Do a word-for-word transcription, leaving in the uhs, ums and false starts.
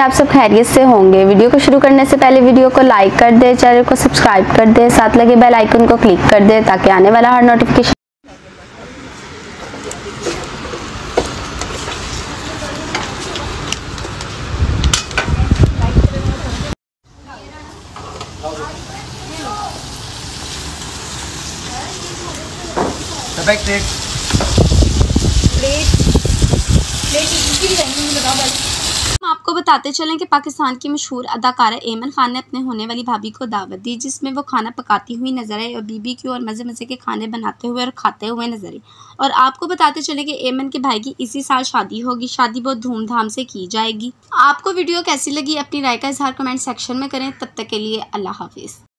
आप सब खैरियत से होंगे। वीडियो को शुरू करने से पहले वीडियो को लाइक कर दे, चैनल को सब्सक्राइब कर दे, साथ लगे बेल आइकन को क्लिक कर दे ताकि आने वाला हर नोटिफिकेशन। प्लेट प्लेट हम आपको बताते चलें कि पाकिस्तान की मशहूर अदाकारा ऐमन खान ने अपने होने वाली भाभी को दावत दी, जिसमें वो खाना पकाती हुई नजर आई और बीबी क्यू और मज़े मज़े के खाने बनाते हुए और खाते हुए नजर आई। और आपको बताते चलें कि ऐमन के भाई की इसी साल शादी होगी, शादी बहुत धूमधाम से की जाएगी। आपको वीडियो कैसी लगी अपनी राय का इजहार कमेंट सेक्शन में करें। तब तक के लिए अल्लाह हाफिज़।